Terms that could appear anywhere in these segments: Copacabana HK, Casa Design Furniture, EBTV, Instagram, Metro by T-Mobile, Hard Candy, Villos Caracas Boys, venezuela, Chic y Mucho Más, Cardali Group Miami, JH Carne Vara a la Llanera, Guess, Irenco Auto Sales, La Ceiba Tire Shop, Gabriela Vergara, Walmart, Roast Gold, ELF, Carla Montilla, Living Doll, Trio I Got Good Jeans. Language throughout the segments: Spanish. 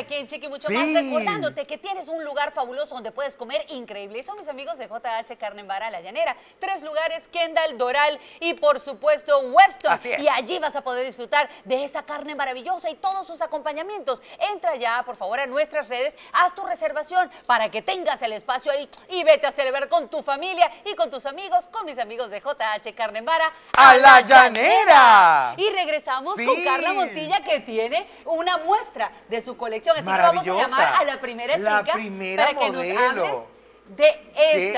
aquí en Chiqui Mucho Más, recordándote que tienes un lugar fabuloso donde puedes comer increíble. Y son mis amigos de JH Carne Vara a la Llanera. 3 lugares, Kendall, Doral y por supuesto Weston. Y allí vas a poder disfrutar de esa carne maravillosa y todos sus acompañamientos. Entra ya, por favor, a nuestras redes, haz tu reservación para que tengas el espacio ahí y vete a celebrar con tu familia y con tus amigos, con mis amigos de JH Carne Vara a la Llanera. Y regresamos con Carla Montilla, que tiene una muestra de su colección. Así que vamos a llamar a la primera chica para que nos hables de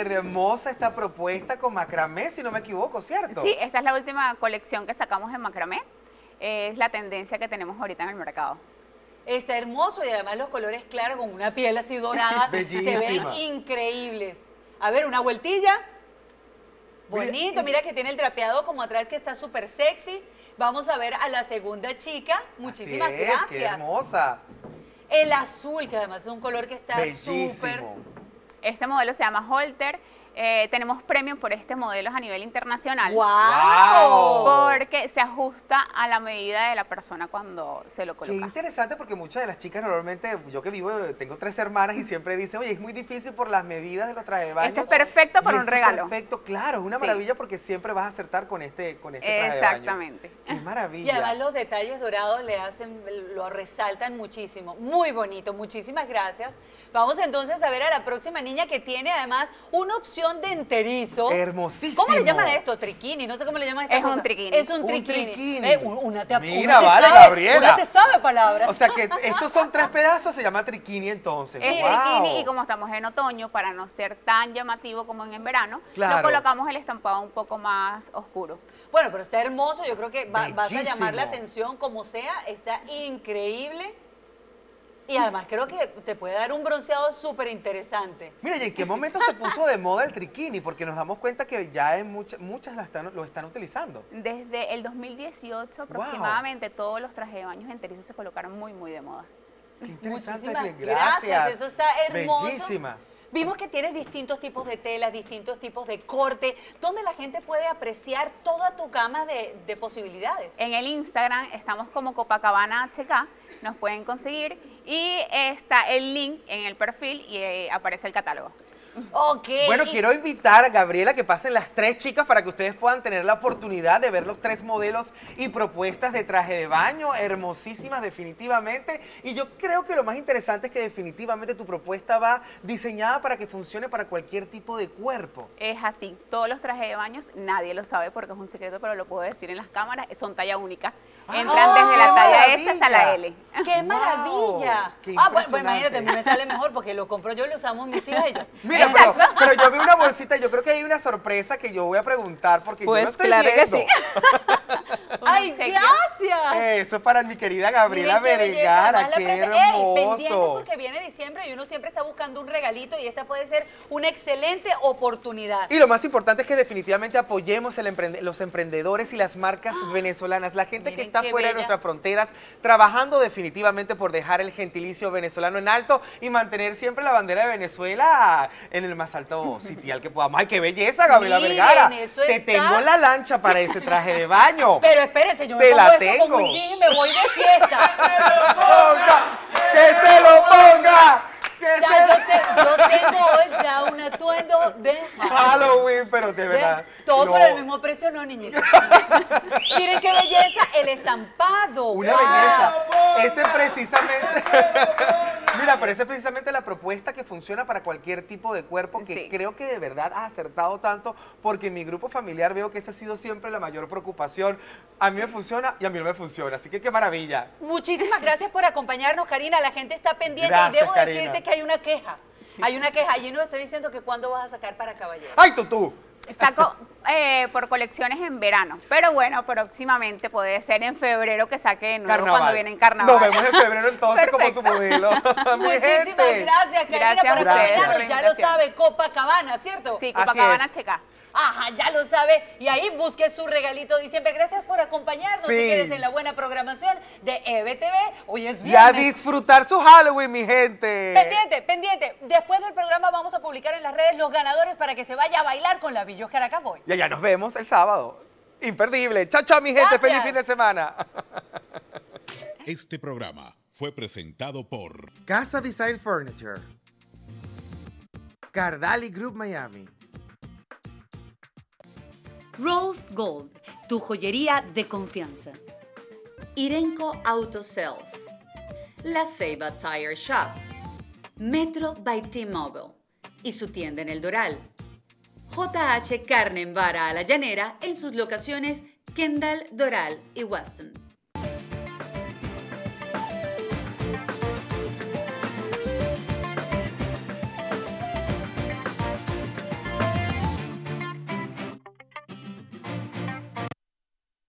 hermosa esta propuesta con macramé, si no me equivoco, ¿cierto? Sí, esta es la última colección que sacamos en macramé. Es la tendencia que tenemos ahorita en el mercado. Está hermoso y además los colores claros con una piel así dorada. Se ven increíbles. A ver, una vueltilla. Bonito, mira que tiene el trapeado como atrás que está súper sexy. Vamos a ver a la segunda chica. Muchísimas gracias. Qué hermosa. El azul, que además es un color que está súper... Este modelo se llama Holter. Tenemos premios por este modelo a nivel internacional. ¡Wow! Porque se ajusta a la medida de la persona cuando se lo coloca. Qué interesante, porque muchas de las chicas normalmente, yo que vivo, tengo 3 hermanas y siempre dicen, oye, es muy difícil por las medidas de los trajes de baño. Este es perfecto para un regalo. Perfecto, claro, es una maravilla porque siempre vas a acertar con este traje de baño. Exactamente. Qué maravilla. Y además los detalles dorados le hacen, lo resaltan muchísimo. Muy bonito, muchísimas gracias. Vamos entonces a ver a la próxima niña, que tiene además una opción de enterizo. Hermosísimo. ¿Cómo le llaman a esto? Triquini, no sé cómo le llaman a esta cosa. Es un triquini. Es un triquini. Una te apunta. Mira, vale, Gabriela. Una te sabe palabras. O sea que estos son 3 pedazos, se llama triquini entonces. Es triquini, y como estamos en otoño, para no ser tan llamativo como en verano, lo colocamos el estampado un poco más oscuro. Bueno, pero está hermoso, yo creo que vas a llamar la atención como sea, está increíble. Y además creo que te puede dar un bronceado súper interesante. Mira, ¿y en qué momento se puso de moda el triquini? Porque nos damos cuenta que ya en muchas lo están utilizando. Desde el 2018 aproximadamente, todos los trajes de baños enterizos se colocaron muy, muy de moda. Muchísimas gracias, eso está hermoso. Bellísima. Vimos que tienes distintos tipos de telas, distintos tipos de corte, donde la gente puede apreciar toda tu gama de posibilidades. En el Instagram estamos como Copacabana HK, nos pueden conseguir, y está el link en el perfil y aparece el catálogo. Okay. Bueno, quiero invitar a Gabriela que pasen las 3 chicas para que ustedes puedan tener la oportunidad de ver los 3 modelos y propuestas de traje de baño, hermosísimas definitivamente, y yo creo que lo más interesante es que definitivamente tu propuesta va diseñada para que funcione para cualquier tipo de cuerpo. Es así, todos los trajes de baño, nadie lo sabe porque es un secreto, pero lo puedo decir en las cámaras, son talla única. Entran desde la talla S hasta la L. ¡Qué maravilla! Qué bueno, imagínate, a mí me sale mejor porque lo compro yo y lo usamos mis hijas y yo. Mira, pero yo vi una bolsita y yo creo que hay una sorpresa que yo voy a preguntar porque yo no estoy viendo. Que sí. ¡Ay, gracias! Eso es para mi querida Gabriela Vergara, qué hermoso. Pendiente porque viene diciembre y uno siempre está buscando un regalito y esta puede ser una excelente oportunidad. Y lo más importante es que definitivamente apoyemos los emprendedores y las marcas venezolanas, la gente que está fuera de nuestras fronteras, trabajando definitivamente por dejar el gentilicio venezolano en alto y mantener siempre la bandera de Venezuela en el más alto sitial que podamos. ¡Ay, qué belleza, Gabriela Vergara! Te tengo la lancha para ese traje de baño. Pero espérese, yo me pongo esto como un jean y me voy de fiesta. ¡Que se lo ponga! ¡Que se lo ponga! Yo tengo hoy ya un atuendo de Halloween, pero de verdad. Todo por el mismo precio, no, niñita. Miren qué belleza, el estampado. Una belleza. Ese precisamente. Mira, pero esa es precisamente la propuesta que funciona para cualquier tipo de cuerpo, que creo que de verdad has acertado tanto, porque en mi grupo familiar veo que esa ha sido siempre la mayor preocupación. A mí me funciona y a mí no me funciona, así que qué maravilla. Muchísimas gracias por acompañarnos, Karina. La gente está pendiente y debo decirte que hay una queja. Hay una queja. Allí nos está diciendo que cuándo vas a sacar para caballeros. ¡Ay, tú! Saco por colecciones en verano, pero bueno, próximamente puede ser en febrero que saque de nuevo cuando viene en carnaval. Nos vemos en febrero entonces como tu modelo. Muchísimas gracias, Karina, por acompañarnos. Ya lo sabe, Copacabana, ¿cierto? Sí, Copacabana HK. Ajá, ya lo sabe. Y ahí busque su regalito de diciembre. Gracias por acompañarnos. Y quédese en la buena programación de EBTV. Hoy es viernes. Y a disfrutar su Halloween, mi gente. Pendiente, pendiente. Después del programa vamos a publicar en las redes los ganadores para que se vaya a bailar con la Villos Caracas Boys. Y allá nos vemos el sábado. Imperdible. Chao, chao, mi gente. Gracias. Feliz fin de semana. Este programa fue presentado por Casa Design Furniture, Cardali Group Miami, Roast Gold, tu joyería de confianza, Irenco Auto Sales, La Ceiba Tire Shop, Metro by T-Mobile y su tienda en El Doral, JH Carne Vara a la Llanera en sus locaciones Kendall, Doral y Weston.